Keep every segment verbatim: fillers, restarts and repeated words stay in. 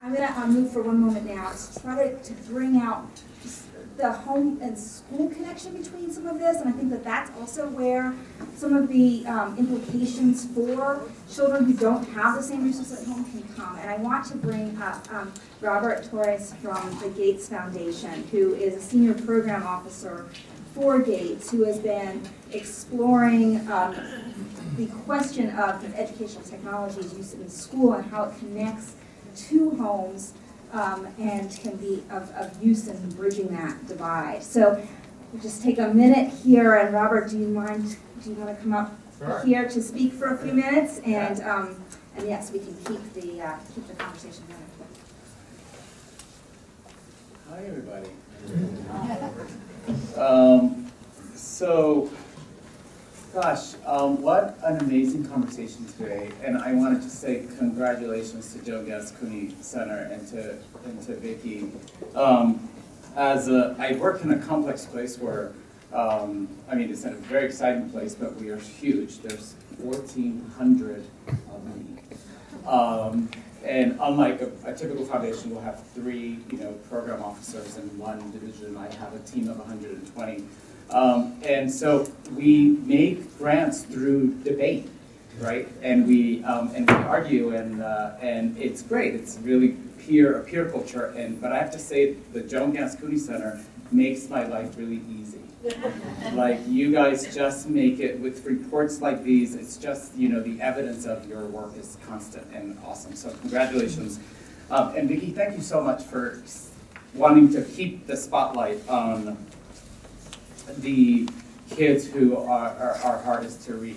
I'm going to move for one moment now to try to, to bring out the home and school connection between some of this, and I think that that's also where some of the um, implications for children who don't have the same resources at home can come. And I want to bring up um, Robert Torres from the Gates Foundation, who is a senior program officer for Gates, who has been exploring um, the question of educational technologies use in school and how it connects to homes um, and can be of, of use in bridging that divide. So we'll just take a minute here, and Robert, do you mind, do you want to come up sure. here to speak for a few minutes? And, um, and yes, we can keep the, uh, keep the conversation going. Hi, everybody. Um, so, gosh, um, what an amazing conversation today. And I wanted to say congratulations to Joan Ganz Cooney Center and to, and to Vicky. Um, as a, I work in a complex place where, um, I mean, it's a very exciting place, but we are huge. There's fourteen hundred of me. Um, And unlike a, a typical foundation, we'll have three, you know, program officers in one division. I have a team of one hundred twenty, um, and so we make grants through debate, right? And we um, and we argue, and uh, and it's great. It's really peer a peer culture. And but I have to say, the Joan Ganz Cooney Center makes my life really easy. Like, you guys just make it with reports like these. It's just, you know, the evidence of your work is constant and awesome. So congratulations, um, and Vicky, thank you so much for wanting to keep the spotlight on the kids who are, are, are hardest to reach.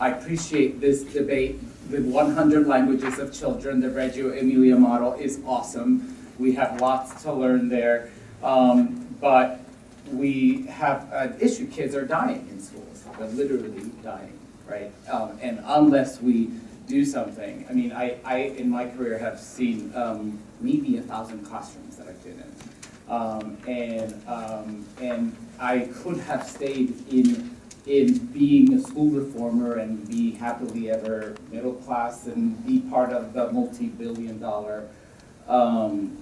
I appreciate this debate. The one hundred languages of children, the Reggio Emilia model, is awesome. We have lots to learn there, um, but. We have an issue. Kids are dying in schools. They're literally dying, right? Um, and unless we do something, I mean, I, I in my career have seen um, maybe a thousand classrooms that I've been in. Um, and, um, and I could have stayed in, in being a school reformer and be happily ever middle class and be part of the multi-billion dollar um,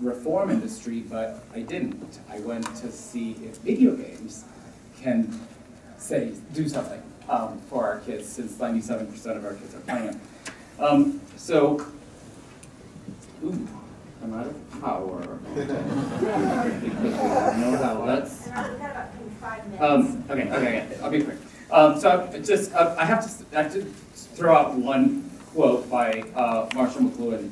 reform industry, but I didn't. I went to see if video games can say do something um, for our kids, since ninety-seven percent of our kids are playing them. Um, so, ooh, I'm out of power. No, no, let's. Um, okay, okay, I'll be quick. Um, so I just uh, I have to I have to throw out one quote by uh, Marshall McLuhan,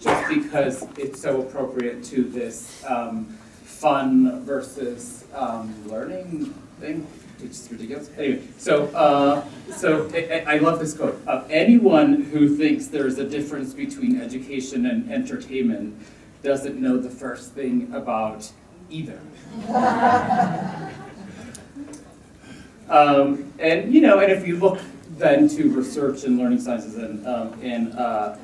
just because it's so appropriate to this um, fun versus um, learning thing, which is ridiculous. Anyway, so uh, so I, I love this quote. Uh, anyone who thinks there's a difference between education and entertainment doesn't know the first thing about either. um, and you know, and if you look then to research in learning sciences and um, and uh,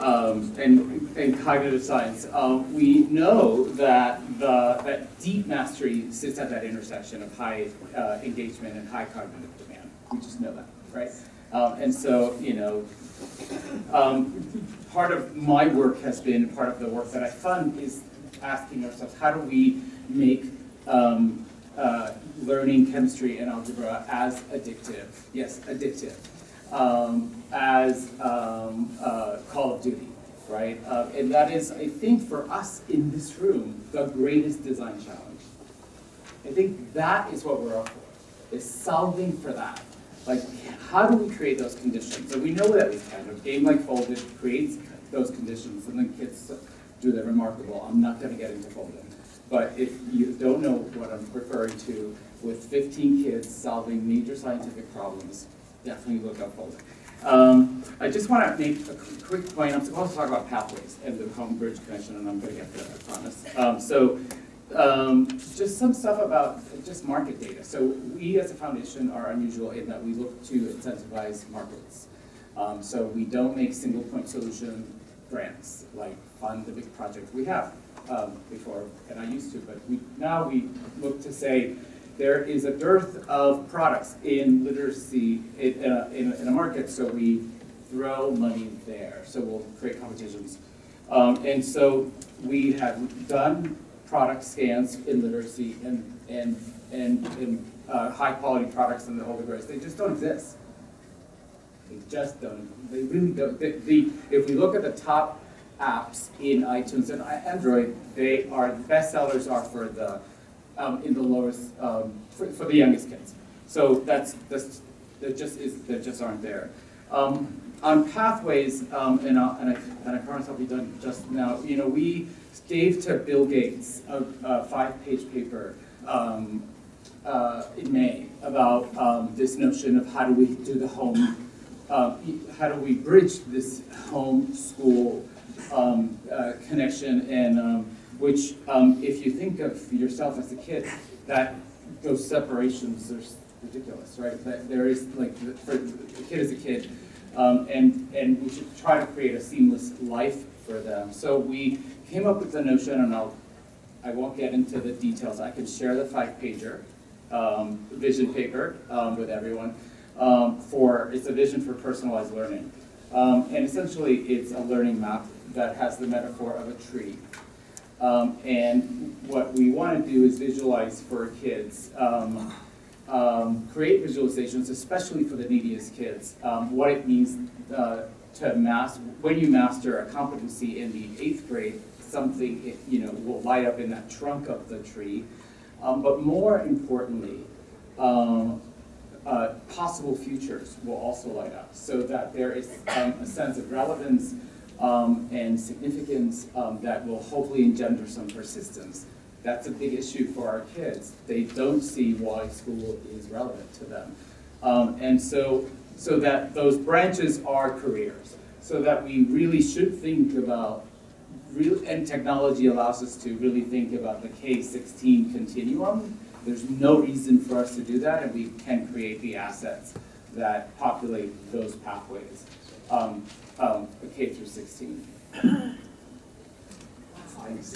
Um, and, and cognitive science, um, we know that the, that deep mastery sits at that intersection of high uh, engagement and high cognitive demand. We just know that, right? Um, and so, you know, um, part of my work has been, part of the work that I fund is asking ourselves, how do we make um, uh, learning chemistry and algebra as addictive, yes, addictive, Um, as um, uh, Call of Duty, right? Uh, and that is, I think, for us in this room, the greatest design challenge. I think that is what we're up for, is solving for that. Like, how do we create those conditions? And we know that we can. A game like Foldit creates those conditions, and then kids do the remarkable. I'm not going to get into Foldit. But if you don't know what I'm referring to, with fifteen kids solving major scientific problems, definitely look up Foldit. Um, I just want to make a quick point. I'm supposed to talk about pathways and the home bridge connection, and I'm going to get there, I promise. Um, so, um, just some stuff about just market data. So, we as a foundation are unusual in that we look to incentivize markets. Um, so, we don't make single point solution grants like fund the big project we have um, before, and I used to, but we, now we look to say, there is a dearth of products in literacy in, uh, in, in a market, so we throw money there. So we'll create competitions. Um, and so we have done product scans in literacy and, and, and, and uh, high quality products in the older grades. They just don't exist. They just don't. They really don't. The, the, if we look at the top apps in iTunes and Android, they are, the best sellers are for the, um, in the lowest, um, for, for the youngest kids. So that's, that's that just is, that just aren't there. Um, on pathways, um, and, I'll, and, I, and I promise I'll be done just now, you know, we gave to Bill Gates a, a five-page paper um, uh, in May about um, this notion of how do we do the home, uh, how do we bridge this home school um, uh, connection, and um, which, um, if you think of yourself as a kid, that those separations are ridiculous, right? That there is, like, for the kid is a kid, um, and and we should try to create a seamless life for them. So we came up with the notion, and I'll, I won't get into the details. I can share the five-pager um, vision paper um, with everyone. Um, for it's a vision for personalized learning, um, and essentially it's a learning map that has the metaphor of a tree. Um, and what we want to do is visualize for kids, um, um, create visualizations, especially for the neediest kids, um, what it means uh, to master, when you master a competency in the eighth grade, something, you know, will light up in that trunk of the tree. Um, but more importantly, um, uh, possible futures will also light up, so that there is um, a sense of relevance Um, and significance um, that will hopefully engender some persistence. That's a big issue for our kids. They don't see why school is relevant to them. Um, and so, so that those branches are careers, so that we really should think about, real, and technology allows us to really think about the K sixteen continuum. There's no reason for us to do that, and we can create the assets that populate those pathways. Um, Um, K through sixteen. Thanks.